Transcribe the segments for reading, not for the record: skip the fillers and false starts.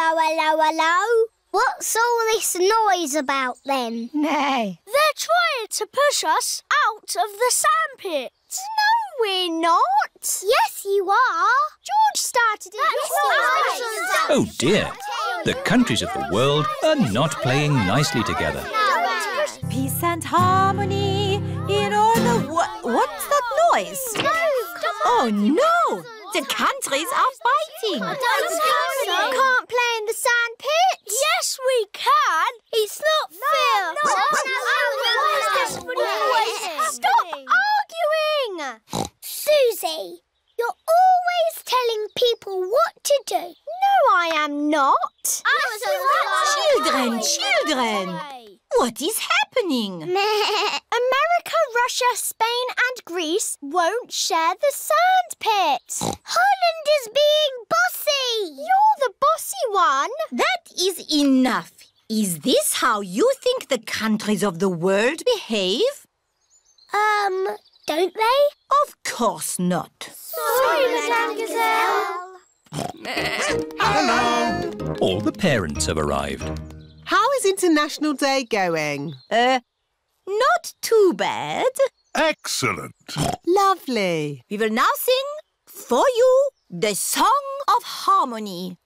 Hello, hello, hello. What's all this noise about then? Nay. They're trying to push us out of the sandpit. No, we're not. Yes, you are. George started it. That's right. Oh dear. The countries of the world are not playing nicely together. Peace and harmony in all the what's that noise? No, come on. Oh no. The countries are fighting. We can't play in the sand pit. Yes, we can. It's not fair. Stop arguing. Susie, you're always telling people what to do. No, I am not. Children. What is happening? America, Russia, Spain and Greece won't share the sand pit. Holland is being bossy. You're the bossy one. That is enough. Is this how you think the countries of the world behave? Don't they? Of course not. Sorry, Madame Gazelle. Hello. All the parents have arrived. How is International Day going? Not too bad. Excellent. Lovely. We will now sing for you the Song of Harmony.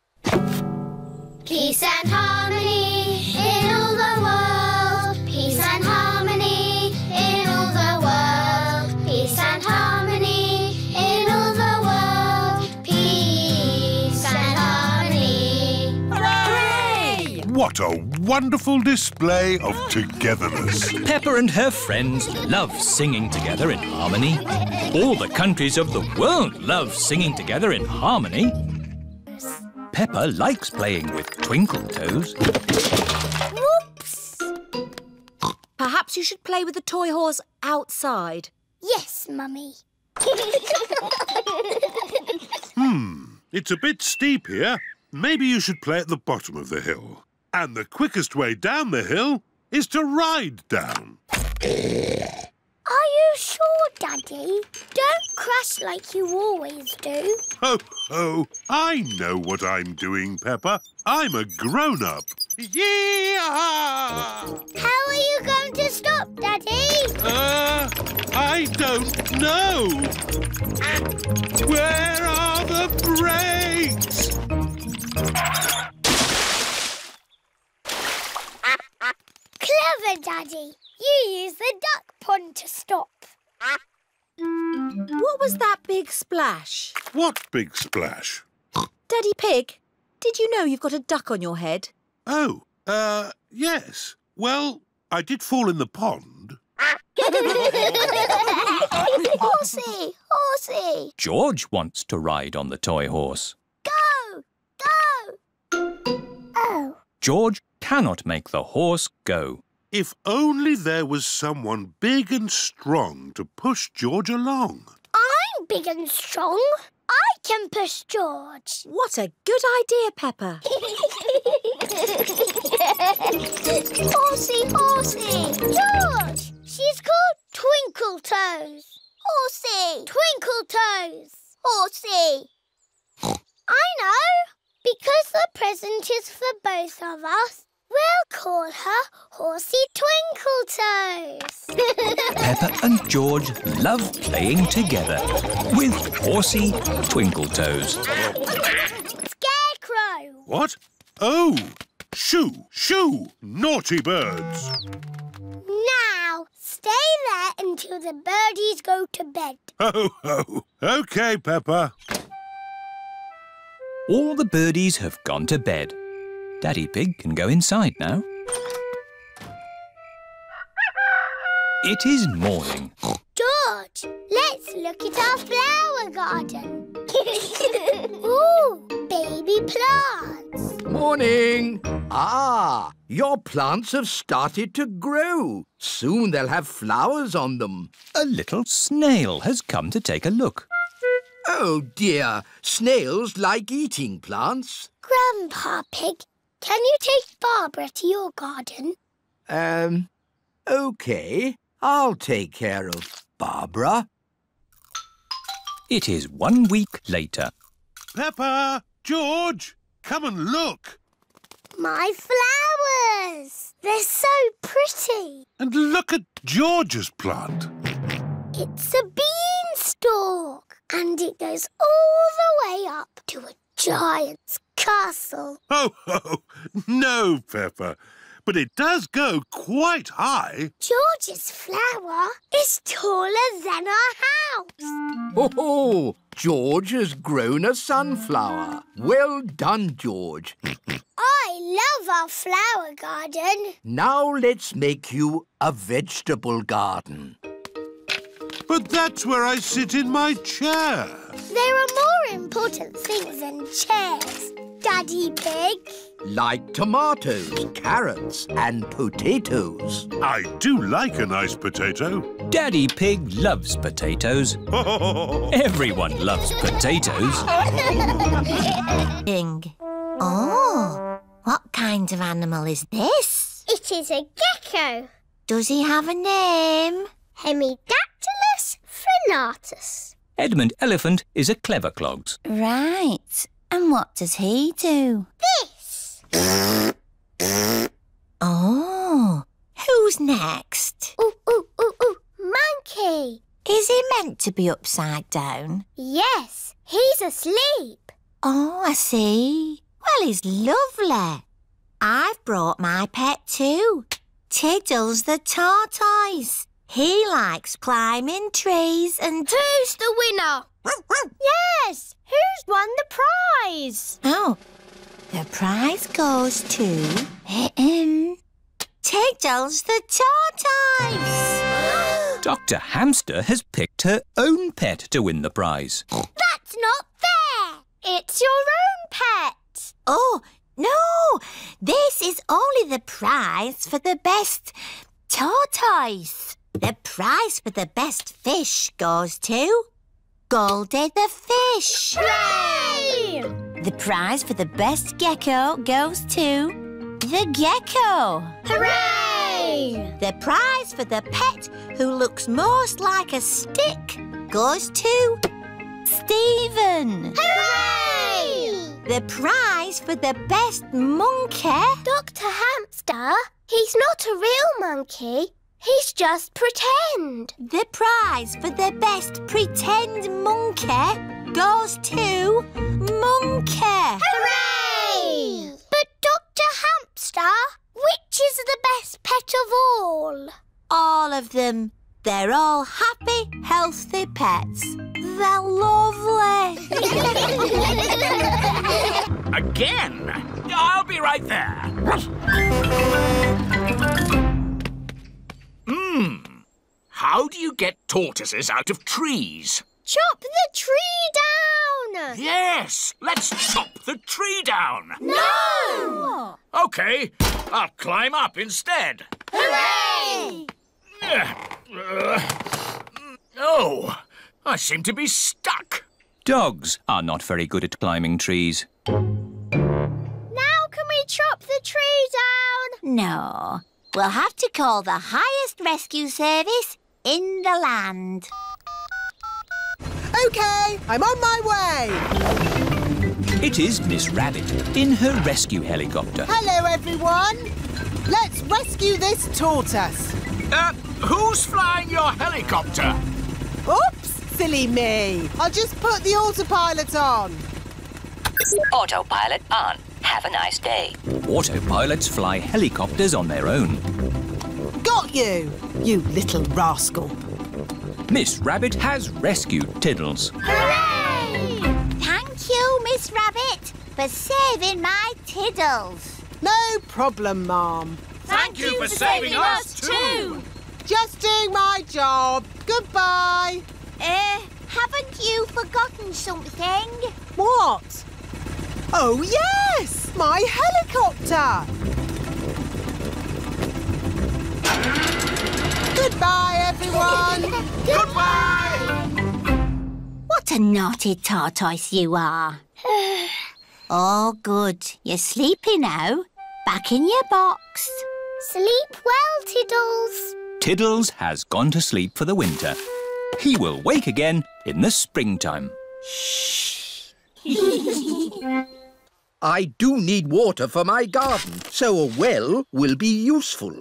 Peace and harmony in all the world. Peace and harmony in all the world. Peace and harmony in all the world. Peace and harmony. Hooray! What a wonderful display of togetherness. Peppa and her friends love singing together in harmony. All the countries of the world love singing together in harmony. Peppa likes playing with Twinkletoes. Whoops! Perhaps you should play with the toy horse outside. Yes, Mummy. It's a bit steep here. Maybe you should play at the bottom of the hill. And the quickest way down the hill is to ride down. Are you sure, Daddy? Don't crash like you always do. Ho, ho. I know what I'm doing, Peppa. I'm a grown-up. Yee-haw! How are you going to stop, Daddy? I don't know. Where are the brakes? Clever, Daddy. You use the duck pond to stop. What was that big splash? What big splash? Daddy Pig, did you know you've got a duck on your head? Oh, yes. Well, I did fall in the pond. Horsey, horsey. George wants to ride on the toy horse. Go, go. Oh. George cannot make the horse go. If only there was someone big and strong to push George along. I'm big and strong. I can push George. What a good idea, Peppa. Horsey, horsey. George, she's called Twinkletoes. Horsey. Twinkletoes. Horsey. I know. Because the present is for both of us, we'll call her Horsey Twinkletoes. Peppa and George love playing together with Horsey Twinkletoes. Scarecrow! What? Oh! Shoo! Shoo! Naughty birds! Now, stay there until the birdies go to bed. Ho, ho! OK, Peppa. All the birdies have gone to bed. Daddy Pig can go inside now. It is morning. George, let's look at our flower garden. Ooh, baby plants. Morning. Ah, your plants have started to grow. Soon they'll have flowers on them. A little snail has come to take a look. Oh, dear. Snails like eating plants. Grandpa Pig, can you take Barbara to your garden? OK. I'll take care of Barbara. It is 1 week later. Peppa! George! Come and look! my flowers. They're so pretty. And look at George's plant. It's a beanstalk. And it goes all the way up to a giant's castle. Oh, oh no, Peppa. But it does go quite high. George's flower is taller than our house. Oh, George has grown a sunflower. Well done, George. I love our flower garden. Now let's make you a vegetable garden. But that's where I sit in my chair. There are more important things than chairs, Daddy Pig. Like tomatoes, carrots and potatoes. I do like a nice potato. Daddy Pig loves potatoes. Everyone loves potatoes. Pig. Oh, what kind of animal is this? It is a gecko. Does he have a name? Hemidactylus frenatus. Edmund Elephant is a clever clogs. Right. And what does he do? This! Oh, who's next? Ooh, ooh, ooh, ooh, monkey! Is he meant to be upside down? Yes, he's asleep. Oh, I see. Well, he's lovely. I've brought my pet too, Tiddles the tortoise. He likes climbing trees and... Who's the winner? Yes! Who's won the prize? Oh, the prize goes to... Tiddles the tortoise! Dr. Hamster has picked her own pet to win the prize. That's not fair! It's your own pet! Oh, no! This is only the prize for the best tortoise. The prize for the best fish goes to... Goldie the fish! Hooray! The prize for the best gecko goes to the gecko! Hooray! The prize for the pet who looks most like a stick goes to Stephen! Hooray! The prize for the best monkey... Dr. Hamster, he's not a real monkey. He's just pretend. The prize for the best pretend monkey goes to Monkey. Hooray! But Dr. Hamster, which is the best pet of all? All of them. They're all happy, healthy pets. They're lovely. Again? I'll be right there. How do you get tortoises out of trees? Chop the tree down! Yes, let's chop the tree down! No! OK, I'll climb up instead. Hooray! Oh, I seem to be stuck. Dogs are not very good at climbing trees. Now can we chop the tree down? No. We'll have to call the highest rescue service in the land. OK, I'm on my way. It is Miss Rabbit in her rescue helicopter. Hello, everyone. Let's rescue this tortoise. Who's flying your helicopter? Oops, silly me. I'll just put the autopilot on. Autopilot on. Have a nice day. Autopilots fly helicopters on their own. Got you, you little rascal. Miss Rabbit has rescued Tiddles. Hooray! Thank you, Miss Rabbit, for saving my Tiddles. No problem, Ma'am. Thank you for saving us too. Just doing my job. Goodbye. Haven't you forgotten something? What? Oh, yes! My helicopter! Goodbye, everyone! Goodbye! What a naughty tortoise you are. All good. You're sleepy now. Back in your box. Sleep well, Tiddles. Tiddles has gone to sleep for the winter. He will wake again in the springtime. Shh! I do need water for my garden, so a well will be useful.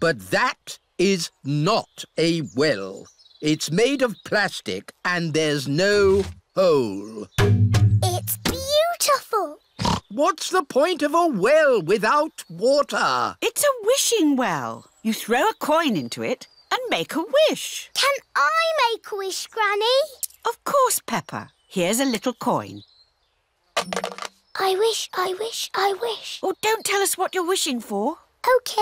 But that is not a well. It's made of plastic and there's no hole. It's beautiful. What's the point of a well without water? It's a wishing well. You throw a coin into it and make a wish. Can I make a wish, Granny? Of course, Peppa. Here's a little coin. I wish, I wish, I wish. Oh, don't tell us what you're wishing for. OK.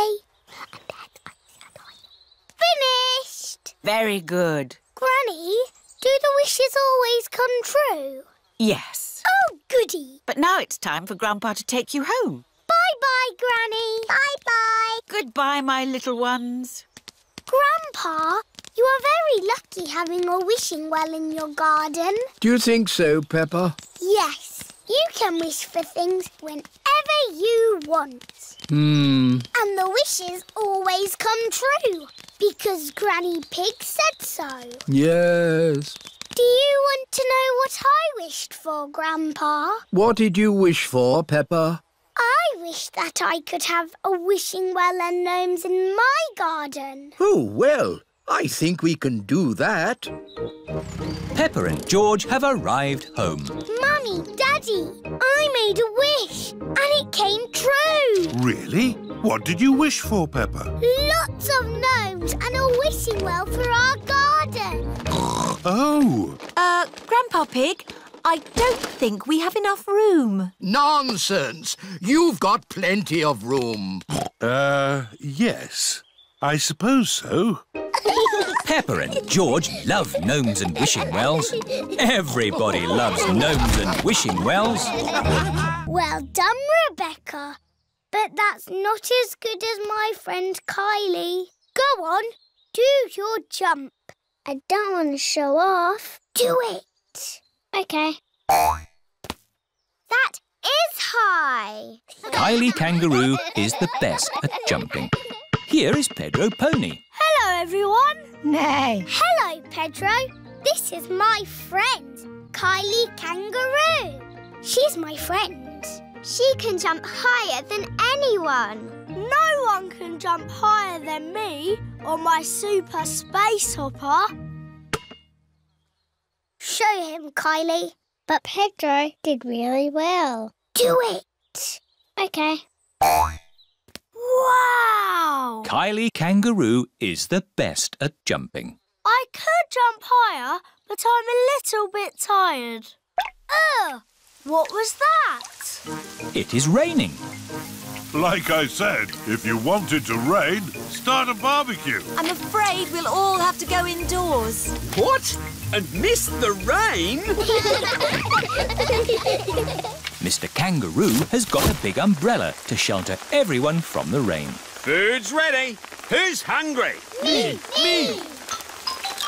Finished! Very good. Granny, do the wishes always come true? Yes. Oh, goody. But now it's time for Grandpa to take you home. Bye-bye, Granny. Bye-bye. Goodbye, my little ones. Grandpa, you are very lucky having a wishing well in your garden. Do you think so, Peppa? Yes. You can wish for things whenever you want. And the wishes always come true, because Granny Pig said so. Yes. Do you want to know what I wished for, Grandpa? What did you wish for, Peppa? I wish that I could have a wishing well and gnomes in my garden. Oh, well, I think we can do that. Peppa and George have arrived home. Mummy, Daddy, I made a wish and it came true. Really? What did you wish for, Peppa? Lots of gnomes and a wishing well for our garden. Oh. Grandpa Pig, I don't think we have enough room. Nonsense! You've got plenty of room. Yes. I suppose so. Peppa and George love gnomes and wishing wells. Everybody loves gnomes and wishing wells. Well done, Rebecca. But that's not as good as my friend Kylie. Go on, do your jump. I don't want to show off. Do it. OK. That is high. Kylie Kangaroo is the best at jumping. Here is Pedro Pony. Hello, everyone. Nay. Hello, Pedro. This is my friend, Kylie Kangaroo. She's my friend. She can jump higher than anyone. No one can jump higher than me or my super space hopper. Show him, Kylie. But Pedro did really well. Do it. OK. Wow! Kylie Kangaroo is the best at jumping. I could jump higher, but I'm a little bit tired. Ugh! What was that? It is raining. Like I said, if you want it to rain, start a barbecue. I'm afraid we'll all have to go indoors. What? And miss the rain? Mr. Kangaroo has got a big umbrella to shelter everyone from the rain. Food's ready. Who's hungry? Me! Me!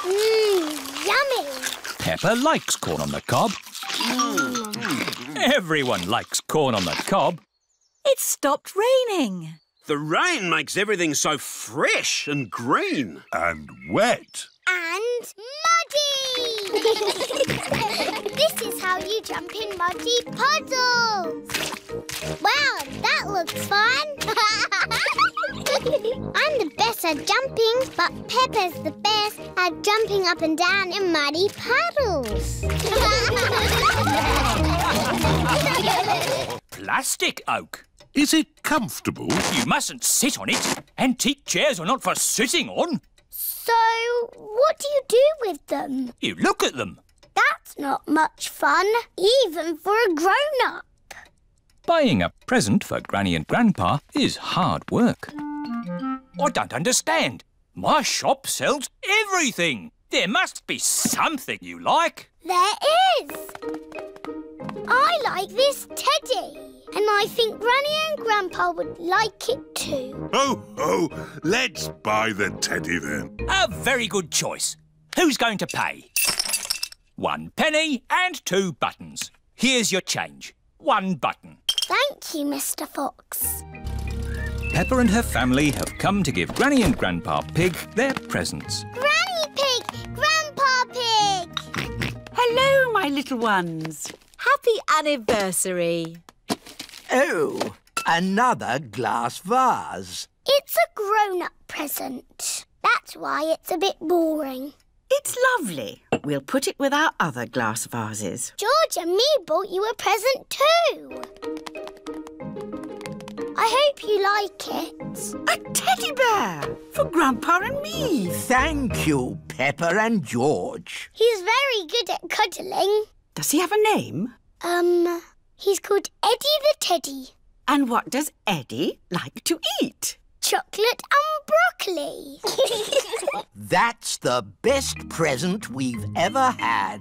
Mmm, yummy! Peppa likes corn on the cob. Everyone likes corn on the cob. It stopped raining. The rain makes everything so fresh and green. And wet. And muddy. This is how you jump in muddy puddles. Wow, that looks fun. I'm the best at jumping, but Peppa's the best at jumping up and down in muddy puddles. Plastic oak. Is it comfortable? You mustn't sit on it. Antique chairs are not for sitting on. So, what do you do with them? You look at them. That's not much fun, even for a grown-up. Buying a present for Granny and Grandpa is hard work. I don't understand. My shop sells everything. There must be something you like. There is. I like this teddy. And I think Granny and Grandpa would like it too. Ho, ho! Let's buy the teddy then. A very good choice. Who's going to pay? 1 penny and 2 buttons. Here's your change. 1 button. Thank you, Mr. Fox. Peppa and her family have come to give Granny and Grandpa Pig their presents. Granny Pig! Grandpa Pig! Hello, my little ones. Happy anniversary. Oh, another glass vase. It's a grown-up present. That's why it's a bit boring. It's lovely. We'll put it with our other glass vases. George and me bought you a present too. I hope you like it. A teddy bear for Grandpa and me. Thank you, Peppa and George. He's very good at cuddling. Does he have a name? He's called Eddie the Teddy. And what does Eddie like to eat? Chocolate and broccoli. That's the best present we've ever had.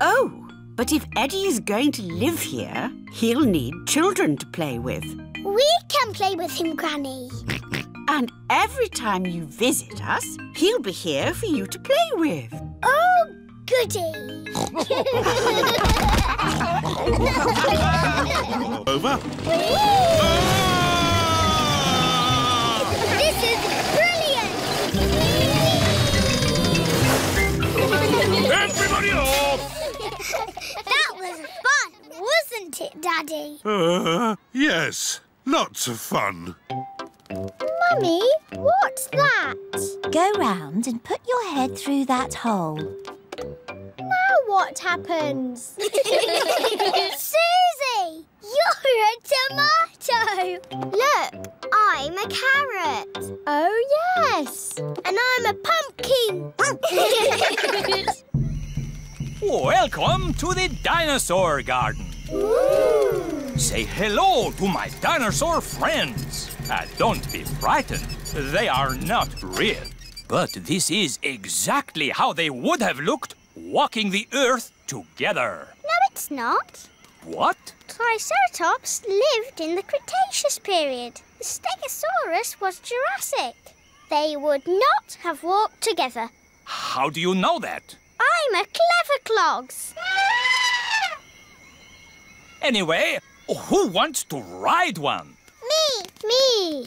Oh, but if Eddie is going to live here, he'll need children to play with. We can play with him, Granny. And every time you visit us, he'll be here for you to play with. Oh, goody. Over. Whee! This is brilliant! Everybody off! That was fun, wasn't it, Daddy? Yes, lots of fun. Mummy, what's that? Go round and put your head through that hole. Now what happens? Susie, you're a tomato. Look, I'm a carrot. Oh, yes. And I'm a pumpkin. Welcome to the dinosaur garden. Ooh. Say hello to my dinosaur friends. And don't be frightened. They are not real. But this is exactly how they would have looked walking the earth together. No, it's not. What? Triceratops lived in the Cretaceous period. The Stegosaurus was Jurassic. They would not have walked together. How do you know that? I'm a clever clogs. Anyway, who wants to ride one? Me! Me!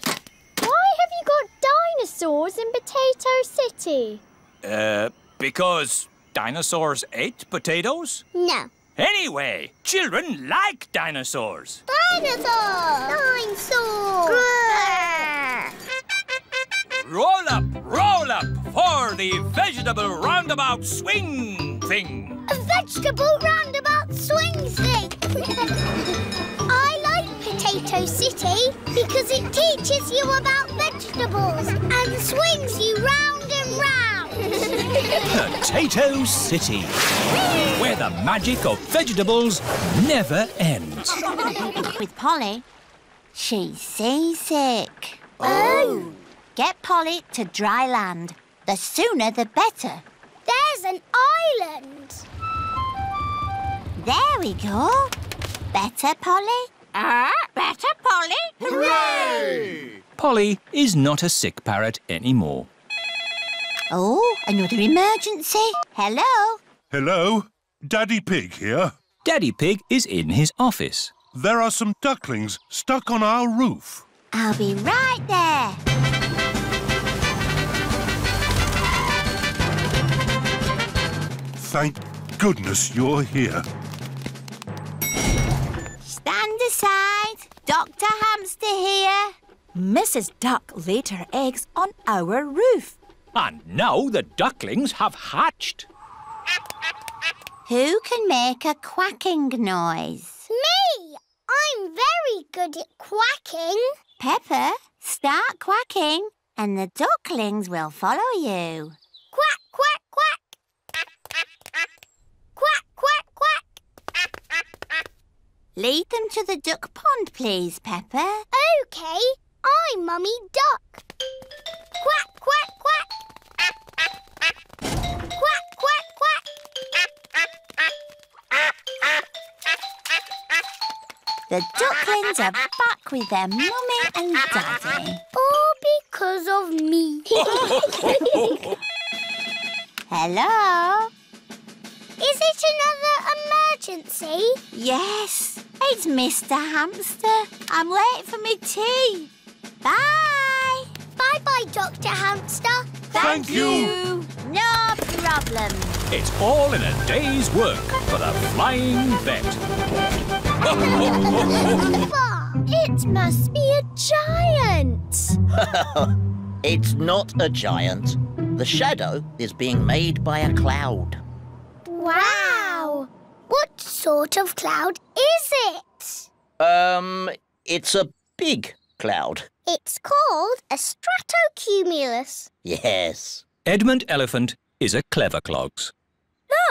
Why have you got dinosaurs in Potato City? Because dinosaurs ate potatoes? No. Anyway, children like dinosaurs. Dinosaur! Dinosaur! Grrr. Roll up for the vegetable roundabout swing thing. A vegetable roundabout swing thing! I like Potato City because it teaches you about vegetables and swings you round and round. Potato City, where the magic of vegetables never ends. With Polly, she's seasick. Oh! Get Polly to dry land. The sooner the better. There's an island. There we go. Better, Polly? Better, Polly? Hooray! Polly is not a sick parrot anymore. Oh, another emergency. Hello? Hello? Daddy Pig here. Daddy Pig is in his office. There are some ducklings stuck on our roof. I'll be right there. Thank goodness you're here. Stand aside. Dr. Hamster here. Mrs. Duck laid her eggs on our roof. And now the ducklings have hatched. Who can make a quacking noise? Me! I'm very good at quacking. Peppa, start quacking and the ducklings will follow you. Quack, quack, quack. Quack, quack, quack. Lead them to the duck pond, please, Peppa. OK. I'm Mummy Duck. Quack, quack, quack. Quack, quack, quack. The ducklings are back with their mummy and daddy. All because of me. Hello? Is it another emergency? Yes. It's Mr. Hamster. I'm late for my tea. Bye! Bye-bye, Dr. Hamster. Thank you. No problem. It's all in a day's work for the flying vet. It must be a giant. It's not a giant. The shadow is being made by a cloud. Wow! What sort of cloud is it? It's a big cloud. It's called a stratocumulus. Yes. Edmund Elephant is a clever clogs.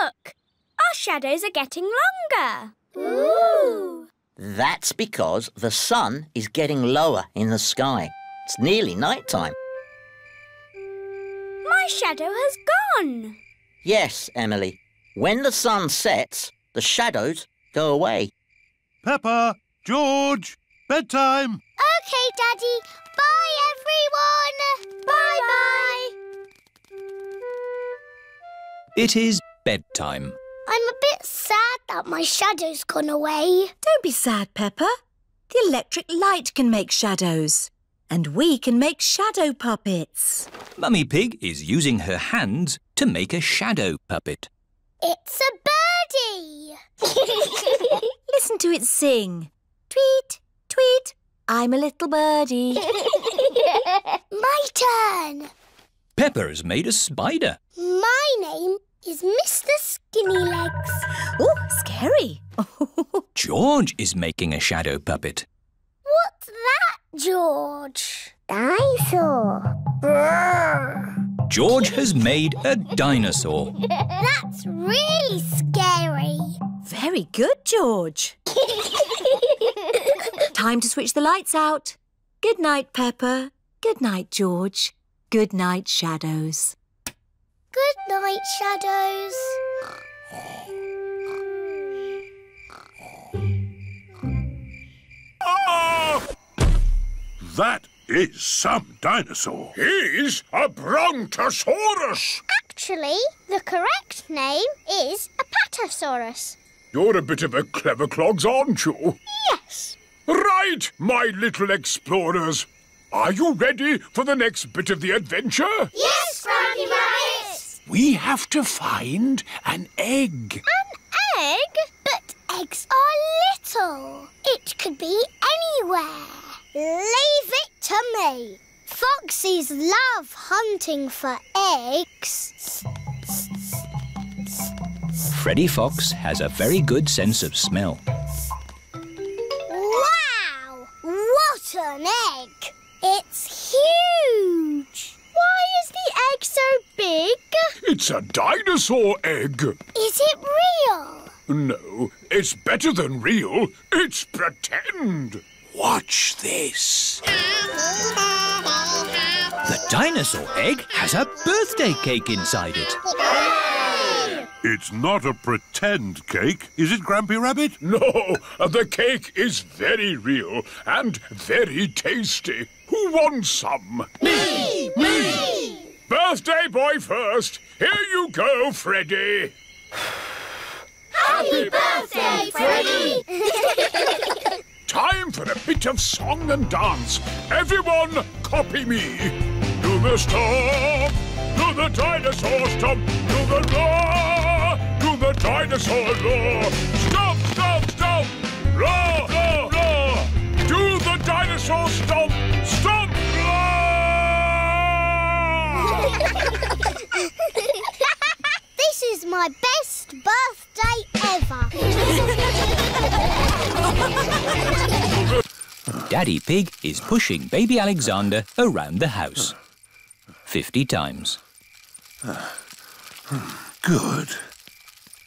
Look! Our shadows are getting longer. Ooh! That's because the sun is getting lower in the sky. It's nearly night time. My shadow has gone. Yes, Emily. When the sun sets, the shadows go away. Peppa, George, bedtime. OK, Daddy. Bye, everyone. Bye-bye. It is bedtime. I'm a bit sad that my shadow's gone away. Don't be sad, Peppa. The electric light can make shadows. And we can make shadow puppets. Mummy Pig is using her hands to make a shadow puppet. It's a birdie! Listen to it sing. Tweet, tweet, I'm a little birdie. My turn. Peppa's made a spider. My name is Mr. Skinny Legs. Oh, scary. George is making a shadow puppet. What's that, George? Dinosaur. George has made a dinosaur. That's really scary. Very good, George. Time to switch the lights out. Good night, Peppa. Good night, George. Good night, shadows. Good night, shadows. Oh! That is some dinosaur. He's a brontosaurus. Actually, the correct name is a patasaurus. You're a bit of a clever clogs, aren't you? Yes. Right, my little explorers. Are you ready for the next bit of the adventure? Yes, Granny Rabbit. We have to find an egg. An egg? But eggs are little. It could be anywhere. Leave it to me. Foxes love hunting for eggs. Freddy Fox has a very good sense of smell. Wow! What an egg! It's huge! Why is the egg so big? It's a dinosaur egg. Is it real? No, it's better than real. It's pretend. Watch this. The dinosaur egg has a birthday cake inside it. Yay! It's not a pretend cake, is it, Grumpy Rabbit? No, the cake is very real and very tasty. Who wants some? Me! Me! Birthday boy first. Here you go, Freddy. Happy birthday, Freddy! Time for a bit of song and dance. Everyone, copy me. Do the stomp, do the dinosaur stomp, do the roar, do the dinosaur roar. Stomp, stomp, stomp, roar, roar, roar. Do the dinosaur stomp, stomp, roar. This is my best birthday ever. Daddy Pig is pushing Baby Alexander around the house. 50 times. Good.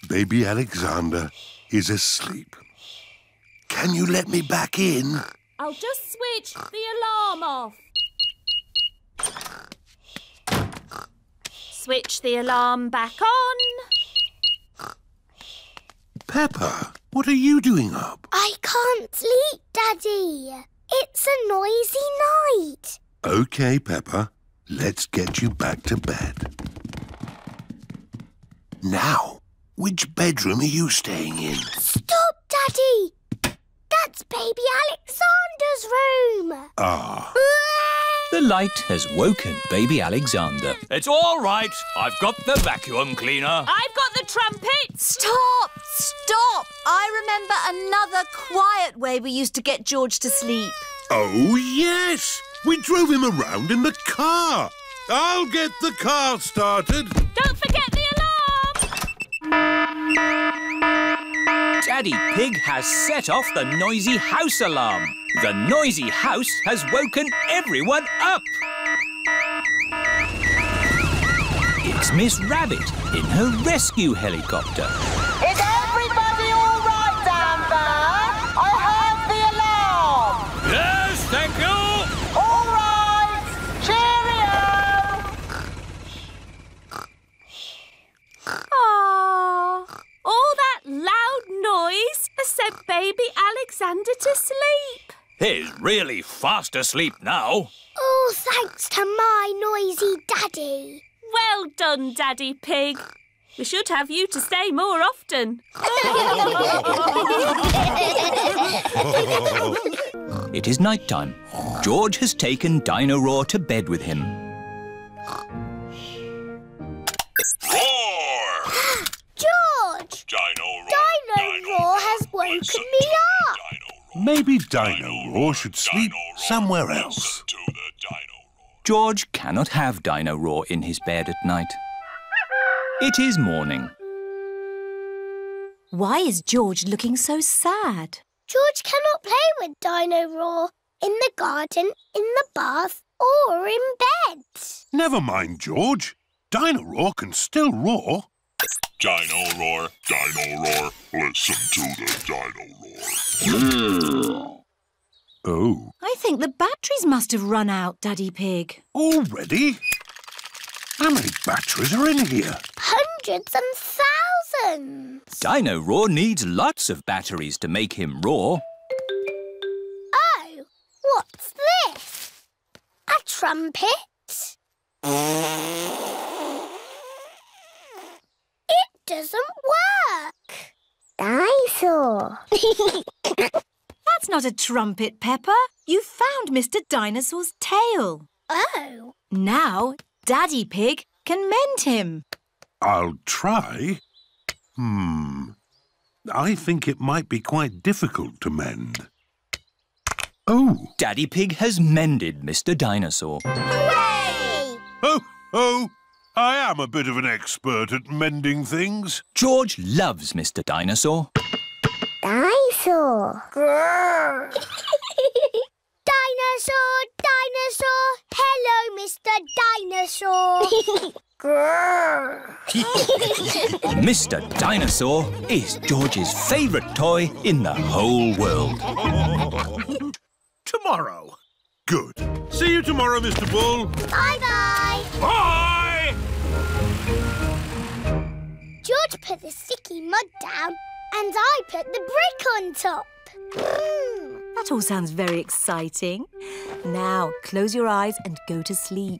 Baby Alexander is asleep. Can you let me back in? I'll just switch the alarm off. Switch the alarm back on. Peppa, what are you doing up? I can't sleep, Daddy. It's a noisy night. OK, Peppa. Let's get you back to bed. Now, which bedroom are you staying in? Stop, Daddy. That's Baby Alexander's room. Ah. The light has woken Baby Alexander. It's all right. I've got the vacuum cleaner. I've got the trumpet. Stop! Stop! I remember another quiet way we used to get George to sleep. Oh, yes. We drove him around in the car. I'll get the car started. Don't forget the alarm! Daddy Pig has set off the noisy house alarm. The noisy house has woken everyone up. It's Miss Rabbit in her rescue helicopter. Is everybody all right down there? I heard the alarm. Yes, thank you. All right. Cheerio. Aww. All that loud noise has sent Baby Alexander to sleep. He's really fast asleep now. Oh, thanks to my noisy daddy. Well done, Daddy Pig. We should have you to stay more often. It is night time. George has taken Dino Roar to bed with him. Roar! George! Dino Roar has woken me up. Maybe Dino Roar should sleep somewhere else. George cannot have Dino Roar in his bed at night. It is morning. Why is George looking so sad? George cannot play with Dino Roar in the garden, in the bath, or in bed. Never mind, George. Dino Roar can still roar. Dino Roar, listen to the Dino Roar. Oh. I think the batteries must have run out, Daddy Pig. Already? How many batteries are in here? Hundreds and thousands. Dino Roar needs lots of batteries to make him roar. Oh, what's this? A trumpet? Doesn't work. Dinosaur. That's not a trumpet, Peppa. You found Mr. Dinosaur's tail. Oh. Now Daddy Pig can mend him. I'll try. I think it might be quite difficult to mend. Oh. Daddy Pig has mended Mr. Dinosaur. Hooray! Ho, ho! I am a bit of an expert at mending things. George loves Mr. Dinosaur. Dinosaur. Dinosaur, Dinosaur, hello, Mr. Dinosaur. Mr. Dinosaur is George's favourite toy in the whole world. Tomorrow. Good. See you tomorrow, Mr. Bull. Bye-bye. Bye! George put the sticky mud down and I put the brick on top. That all sounds very exciting. Now, close your eyes and go to sleep.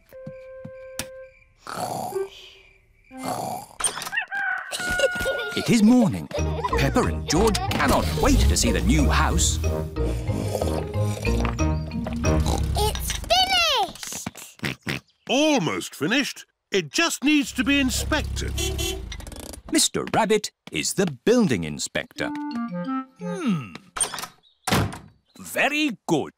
It is morning. Peppa and George cannot wait to see the new house. It's finished! Almost finished. It just needs to be inspected. Mr. Rabbit is the building inspector. Very good.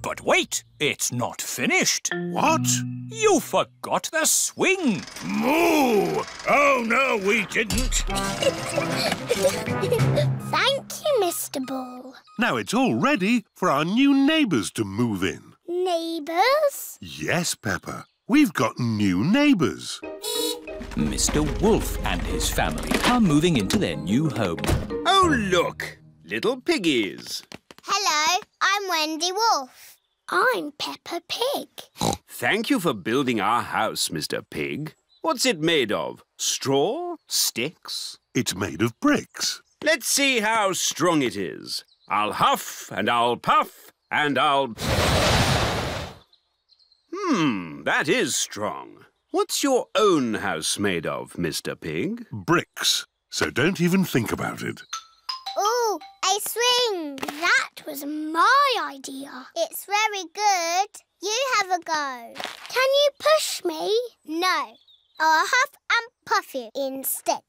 But wait, it's not finished. What? You forgot the swing. Moo! Oh, no, we didn't. Thank you, Mr. Bull. Now it's all ready for our new neighbours to move in. Neighbours? Yes, Peppa. We've got new neighbours. Mr. Wolf and his family are moving into their new home. Oh, look! Little piggies. Hello, I'm Wendy Wolf. I'm Peppa Pig. Thank you for building our house, Mr. Pig. What's it made of? Straw? Sticks? It's made of bricks. Let's see how strong it is. I'll huff and I'll puff and I'll... that is strong. What's your own house made of, Mr. Pig? Bricks, so don't even think about it. Ooh, a swing. That was my idea. It's very good. You have a go. Can you push me? No. I'll huff and puff you instead.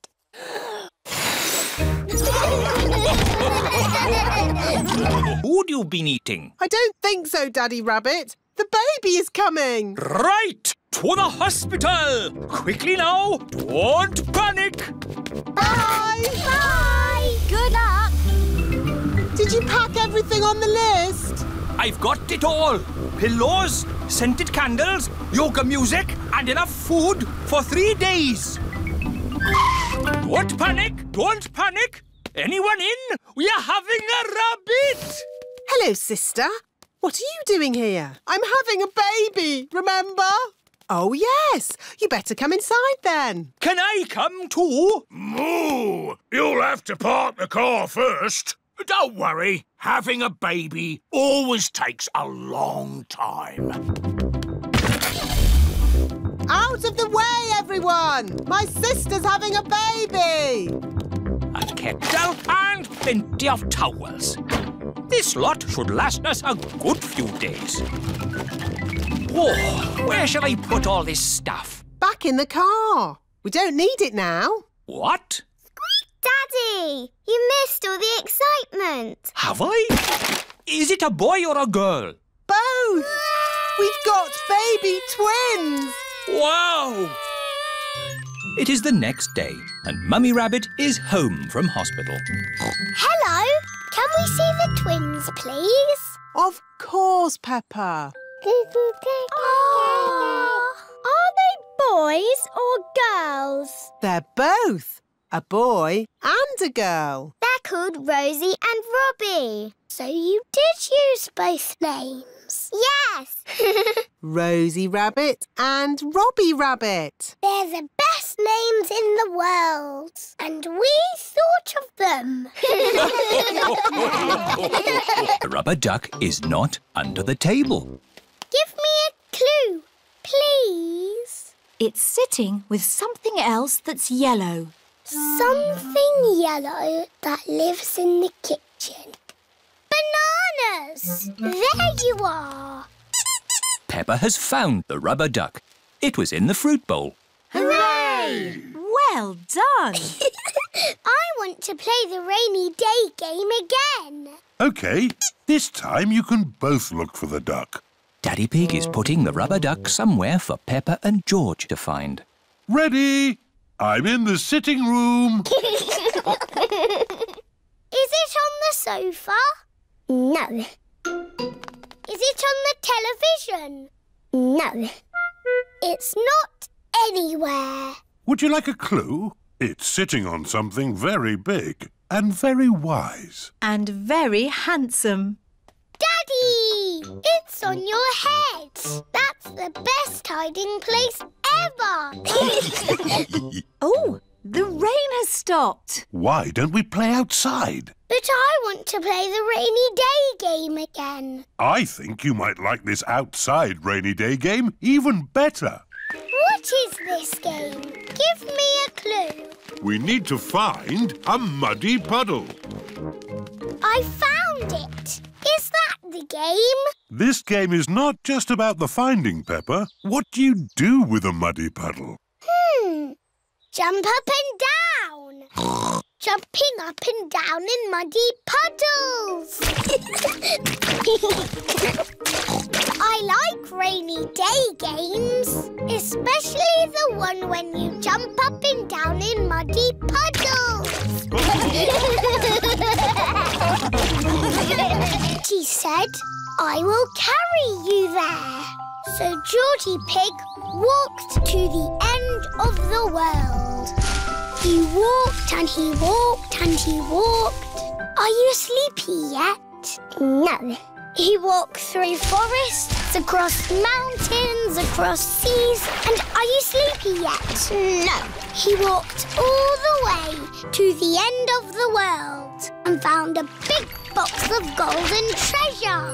What have you been eating? I don't think so, Daddy Rabbit. The baby is coming. Right, to the hospital. Quickly now. Don't panic. Bye. Bye. Good luck. Did you pack everything on the list? I've got it all. Pillows, scented candles, yoga music and enough food for 3 days. Don't panic. Don't panic. Anyone in? We are having a rabbit! Hello, sister. What are you doing here? I'm having a baby, remember? Oh, yes. You better come inside then. Can I come too? Moo! You'll have to park the car first. Don't worry. Having a baby always takes a long time. Out of the way, everyone! My sister's having a baby! A kettle and plenty of towels. This lot should last us a good few days. Oh, where shall I put all this stuff? Back in the car. We don't need it now. What? Squeak, Daddy! You missed all the excitement. Have I? Is it a boy or a girl? Both. We've got baby twins. Wow! It is the next day, and Mummy Rabbit is home from hospital. Hello! Can we see the twins, please? Of course, Peppa. Oh. Are they boys or girls? They're both. A boy and a girl. They're called Rosie and Robbie. So you did use both names? Yes. Rosie Rabbit and Robbie Rabbit. They're the best names in the world. And we thought of them. The rubber duck is not under the table. Give me a clue, please. It's sitting with something else that's yellow. Something yellow that lives in the kitchen. Bananas! There you are! Peppa has found the rubber duck. It was in the fruit bowl. Hooray! Well done! I want to play the rainy day game again. OK, this time you can both look for the duck. Daddy Pig is putting the rubber duck somewhere for Peppa and George to find. Ready? I'm in the sitting room. Is it on the sofa? No. Is it on the television? No. It's not anywhere. Would you like a clue? It's sitting on something very big and very wise. And very handsome. Daddy! It's on your head. That's the best hiding place ever. Oh, the rain has stopped. Why don't we play outside? But I want to play the rainy day game again. I think you might like this outside rainy day game even better. What is this game? Give me a clue. We need to find a muddy puddle. I found it. Is that the game? This game is not just about the finding, Peppa. What do you do with a muddy puddle? Jump up and down. Jumping up and down in muddy puddles. I like rainy day games, especially the one when you jump up and down in muddy puddles. She said, I will carry you there. So Georgie Pig walked to the end of the world. He walked and he walked and he walked. Are you sleepy yet? No. He walked through forests, across mountains, across seas. And are you sleepy yet? No. He walked all the way to the end of the world and found a big box of golden treasure.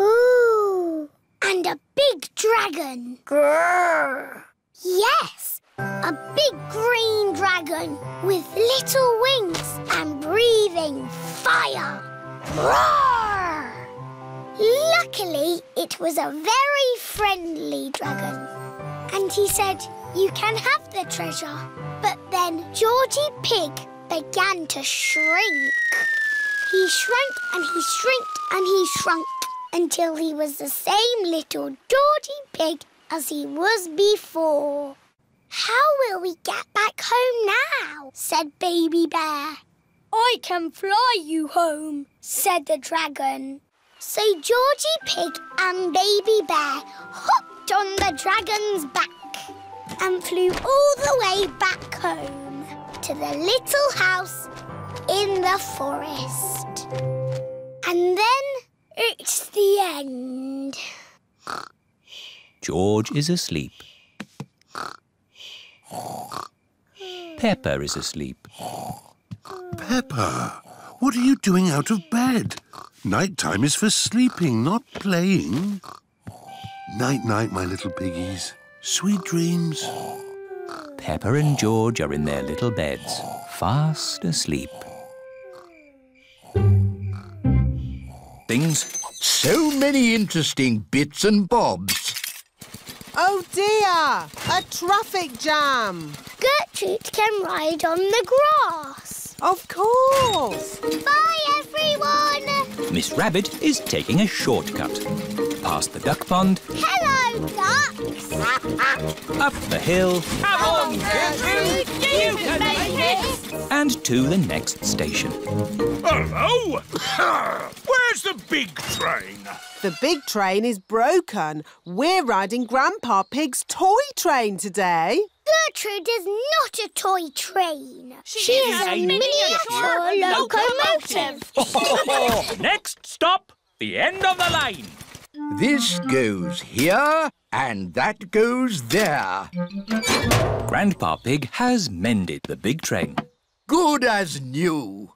Ooh. And a big dragon. Grrr. Yes, a big green dragon with little wings and breathing fire. Roar! Luckily, it was a very friendly dragon. And he said, you can have the treasure. But then Georgie Pig began to shrink. He shrank and he shrank and he shrunk until he was the same little Georgie Pig as he was before. How will we get back home now? Said Baby Bear. I can fly you home, said the dragon. So Georgie Pig and Baby Bear hopped on the dragon's back and flew all the way back home to the little house in the forest. And then it's the end. George is asleep. Peppa is asleep. Peppa, what are you doing out of bed? Nighttime is for sleeping, not playing. Night-night, my little piggies. Sweet dreams. Peppa and George are in their little beds, fast asleep. Things, so many interesting bits and bobs. Oh dear, a traffic jam. Gertrude can ride on the grass. Of course. Bye, everyone. Miss Rabbit is taking a shortcut. Past the duck pond. Hello, ducks. Up the hill. Come on, Gertrude. You can make it. And to the next station. Hello. Where's the big train? The big train is broken. We're riding Grandpa Pig's toy train today. Gertrude is not a toy train. She is a miniature locomotive. Next stop, the end of the line. This goes here and that goes there. Grandpa Pig has mended the big train. Good as new.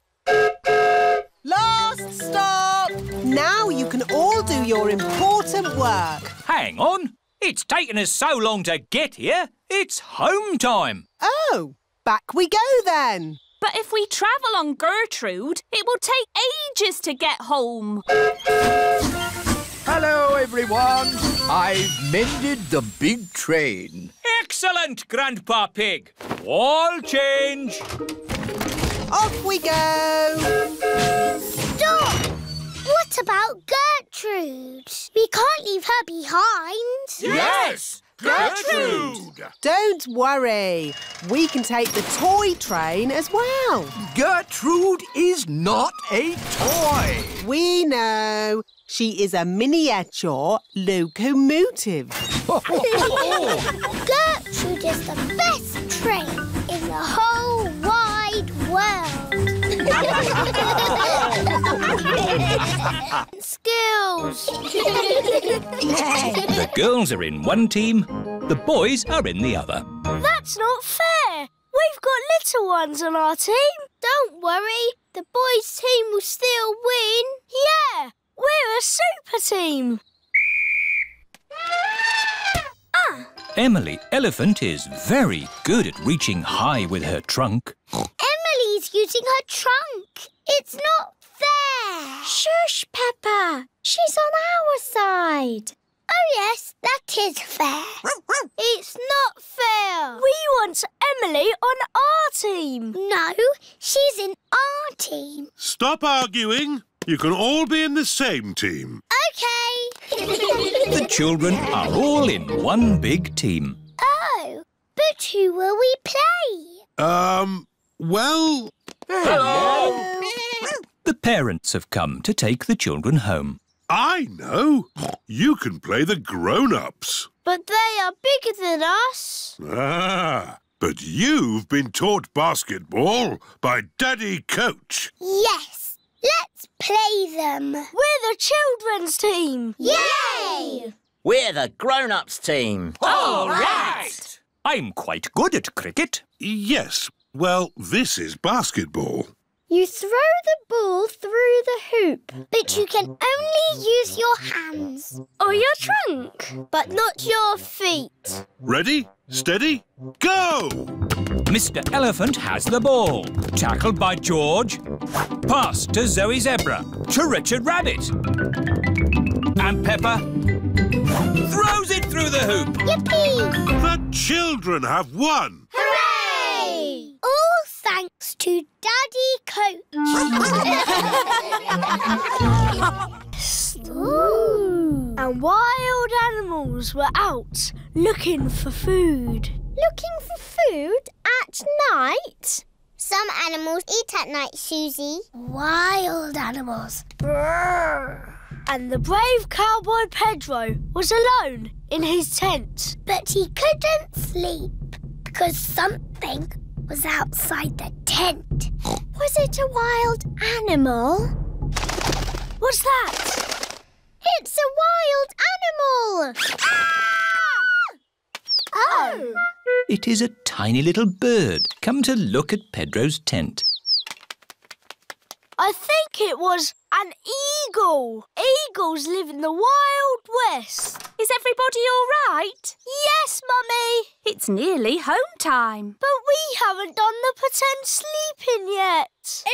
Last stop! Now you can all do your important work. Hang on. It's taken us so long to get here. It's home time. Oh, back we go then. But if we travel on Gertrude, it will take ages to get home. Hello, everyone. I've mended the big train. Excellent, Grandpa Pig. All change. Off we go! Stop! What about Gertrude? We can't leave her behind. Yes! Gertrude! Don't worry. We can take the toy train as well. Gertrude is not a toy. We know. She is a miniature locomotive. Gertrude is the best train in the whole wide world. Skills. The girls are in one team, the boys are in the other. That's not fair. We've got little ones on our team. Don't worry, the boys' team will still win. Yeah. We're a super team! Ah! Emily Elephant is very good at reaching high with her trunk. Emily's using her trunk. It's not fair. Shush, Peppa. She's on our side. Oh, yes, that is fair. It's not fair. We want Emily on our team. No, she's in our team. Stop arguing. You can all be in the same team. OK. The children are all in one big team. Oh, but who will we play? Well... Hello! The parents have come to take the children home. I know. You can play the grown-ups. But they are bigger than us. Ah, but you've been taught basketball by Daddy Coach. Yes. Let's play them. We're the children's team. Yay! We're the grown-ups team. All right! I'm quite good at cricket. Yes. Well, this is basketball. You throw the ball through the hoop. But you can only use your hands. Or your trunk. But not your feet. Ready, steady, go! Mr. Elephant has the ball. Tackled by George. Pass to Zoe Zebra. To Richard Rabbit. And Peppa throws it through the hoop. Yippee! The children have won. Hooray! All thanks to Daddy Coach. Ooh. And wild animals were out looking for food. Looking for food at night? Some animals eat at night, Susie. Wild animals. Brrr. And the brave cowboy Pedro was alone in his tent. But he couldn't sleep because something was outside the tent. Was it a wild animal? What's that? It's a wild animal! Ah! Oh! It is a tiny little bird come to look at Pedro's tent. I think it was an eagle. Eagles live in the Wild West. Is everybody all right? Yes, Mummy. It's nearly home time. But we haven't done the pretend sleeping yet.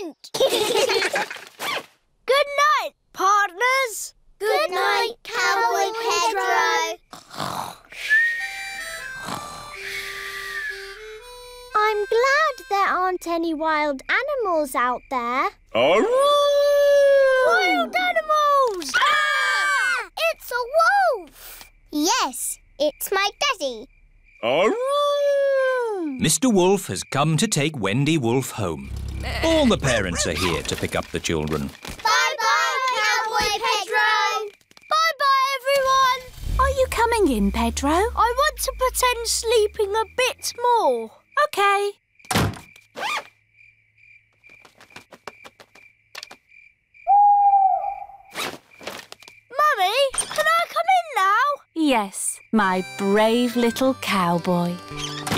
Everybody back in the tent. Good night, partners. Good night, Cowboy Pedro. I'm glad there aren't any wild animals out there. Aroo! Wild animals! Ah! It's a wolf! Yes, it's my daddy. Aroo! Mr. Wolf has come to take Wendy Wolf home. All the parents are here to pick up the children. Bye-bye, Cowboy Pedro! Bye-bye, everyone! Are you coming in, Pedro? I want to pretend sleeping a bit more. Okay. Mummy, can I come in now? Yes, my brave little cowboy.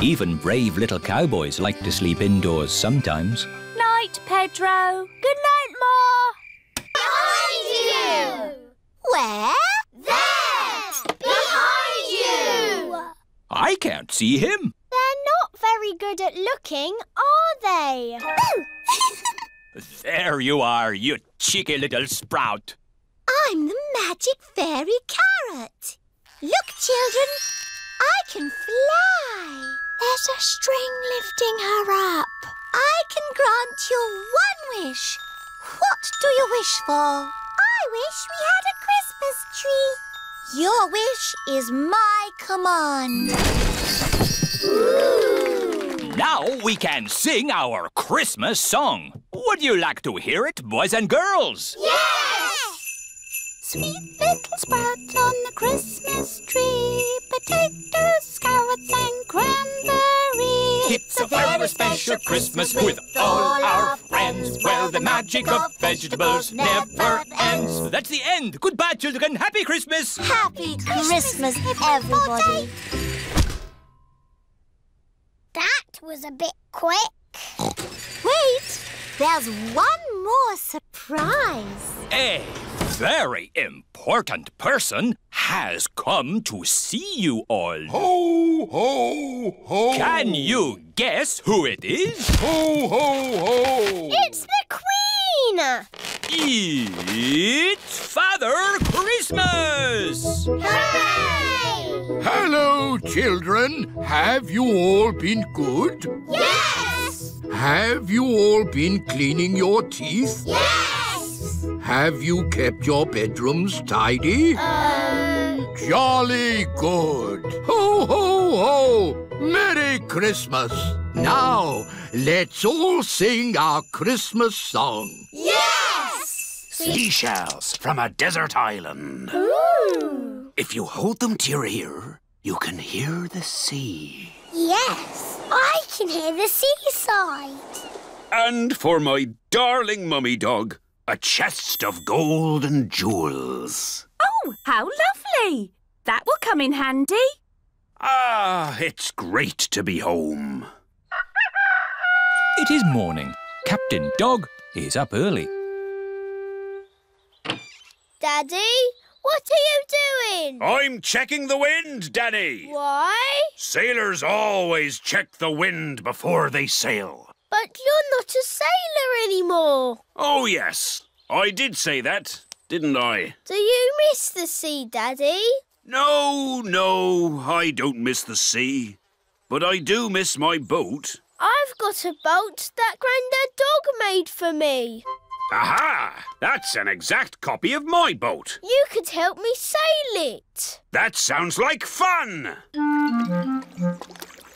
Even brave little cowboys like to sleep indoors sometimes. Night, Pedro. Good night, Ma. Behind you. Where? There. Behind you. I can't see him. They're not very good at looking, are they? There you are, you cheeky little sprout. I'm the magic fairy carrot. Look, children, I can fly. There's a string lifting her up. I can grant you one wish. What do you wish for? I wish we had a Christmas tree. Your wish is my command. Ooh. Now we can sing our Christmas song. Would you like to hear it, boys and girls? Yes! Sweet little sprout on the Christmas tree, potatoes, carrots and cranberries. It's a very special Christmas with all our friends, where the magic of vegetables never ends. That's the end. Goodbye, children. Happy Christmas. Happy Christmas, everybody. That was a bit quick. Wait, there's one more surprise. A very important person has come to see you all. Ho, ho, ho. Can you guess who it is? Ho, ho, ho. It's the Queen. It's Father Christmas. Hooray! Hello, children. Have you all been good? Yes! Have you all been cleaning your teeth? Yes! Have you kept your bedrooms tidy? Jolly good. Ho, ho, ho. Merry Christmas. Now, let's all sing our Christmas song. Yes! Seashells from a desert island. Ooh. If you hold them to your ear, you can hear the sea. Yes, I can hear the seaside. And for my darling mummy dog, a chest of gold and jewels. Oh, how lovely. That will come in handy. Ah, it's great to be home. It is morning. Captain Dog is up early. Daddy? What are you doing? I'm checking the wind, Danny. Why? Sailors always check the wind before they sail. But you're not a sailor anymore. Oh, yes. I did say that. didn't I? Do you miss the sea, Daddy? No, no, I don't miss the sea. But I do miss my boat. I've got a boat that Grandad Dog made for me. Aha! That's an exact copy of my boat. You could help me sail it. That sounds like fun!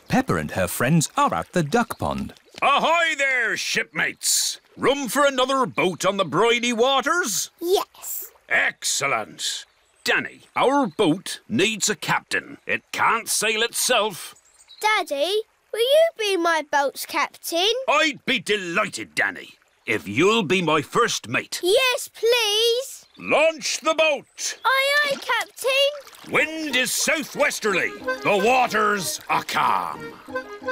Peppa and her friends are at the duck pond. Ahoy there, shipmates! Room for another boat on the briny waters? Yes. Excellent. Danny, our boat needs a captain. It can't sail itself. Daddy, will you be my boat's captain? I'd be delighted, Danny, if you'll be my first mate. Yes, please. Launch the boat. Aye, aye, Captain. Wind is southwesterly. The waters are calm.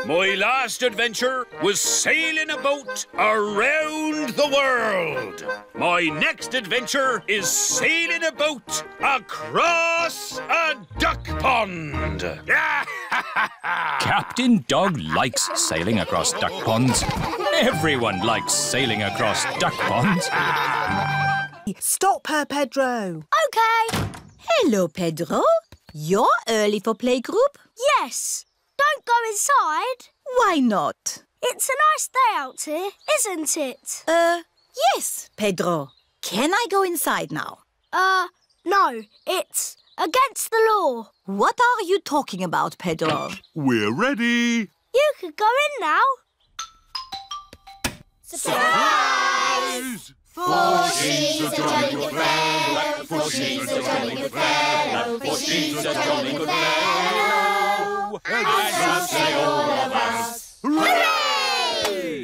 My last adventure was sailing a boat around the world. My next adventure is sailing a boat across a duck pond. Captain Dog likes sailing across duck ponds. Everyone likes sailing across duck ponds. Stop her, Pedro. OK. Hello, Pedro. You're early for playgroup? Yes. Don't go inside. Why not? It's a nice day out here, isn't it? Yes, Pedro. Can I go inside now? No. It's against the law. What are you talking about, Pedro? We're ready. You could go in now. Surprise! For she's a jolly good fellow, for she's a jolly good fellow, for she's a jolly good fellow, and so say all of us, hooray!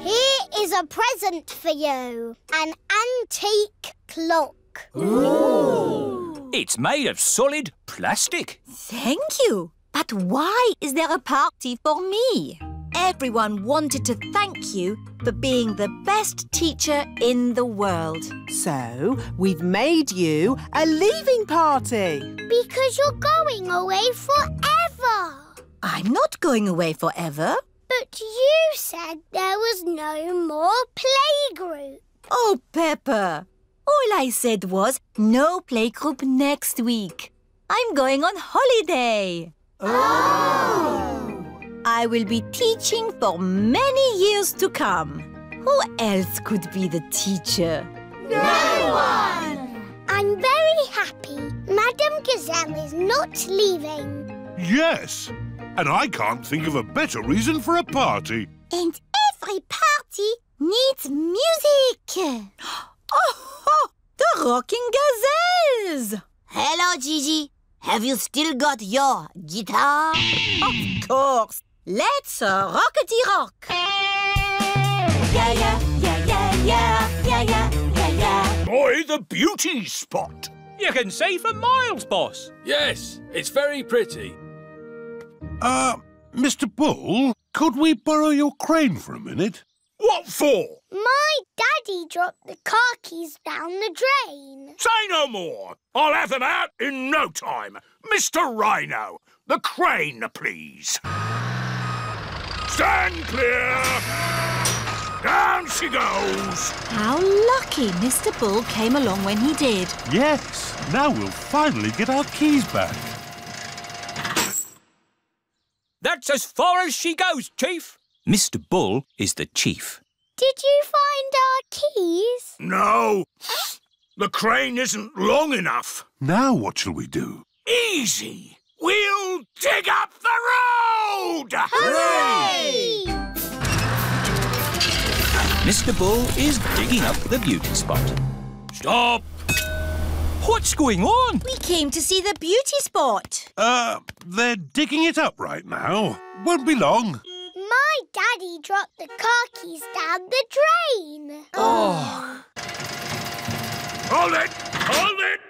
Here is a present for you, an antique clock. Ooh! It's made of solid plastic. Thank you, but why is there a party for me? Everyone wanted to thank you for being the best teacher in the world. So, we've made you a leaving party. Because you're going away forever. I'm not going away forever. But you said there was no more playgroup. Oh, Peppa. All I said was no playgroup next week. I'm going on holiday. Oh! I will be teaching for many years to come. Who else could be the teacher? No one! I'm very happy. Madame Gazelle is not leaving. Yes, and I can't think of a better reason for a party. And every party needs music. Oh, the Rocking Gazelles! Hello, Gigi. Have you still got your guitar? Of course. Let's rockety-rock! Yeah, yeah, yeah, yeah, yeah, yeah, yeah, yeah, yeah. Boy, the beauty spot! You can see for miles, boss. Yes, it's very pretty. Mr. Bull, could we borrow your crane for a minute? What for? My daddy dropped the car keys down the drain. Say no more! I'll have them out in no time. Mr. Rhino, the crane, please. Stand clear! Down she goes! How lucky Mr. Bull came along when he did. Yes, now we'll finally get our keys back. That's as far as she goes, Chief. Mr. Bull is the chief. Did you find our keys? No. The crane isn't long enough. Now what shall we do? Easy! We'll dig up the road! Hooray! Mr. Bull is digging up the beauty spot. Stop! What's going on? We came to see the beauty spot. They're digging it up right now. Won't be long. My daddy dropped the car keys down the drain. Oh! Hold it! Hold it!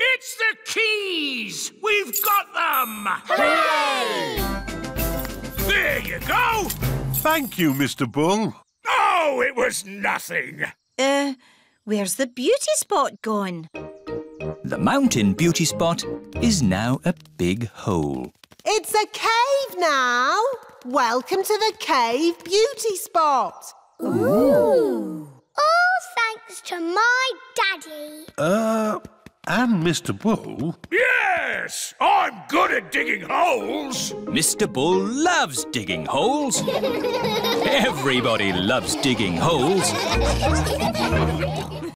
It's the keys! We've got them! Hooray! There you go! Thank you, Mr. Bull. Oh, it was nothing! Where's the beauty spot gone? The mountain beauty spot is now a big hole. It's a cave now! Welcome to the cave beauty spot! Ooh! All thanks to my daddy. And Mr. Bull. Yes, I'm good at digging holes. Mr. Bull loves digging holes. Everybody loves digging holes.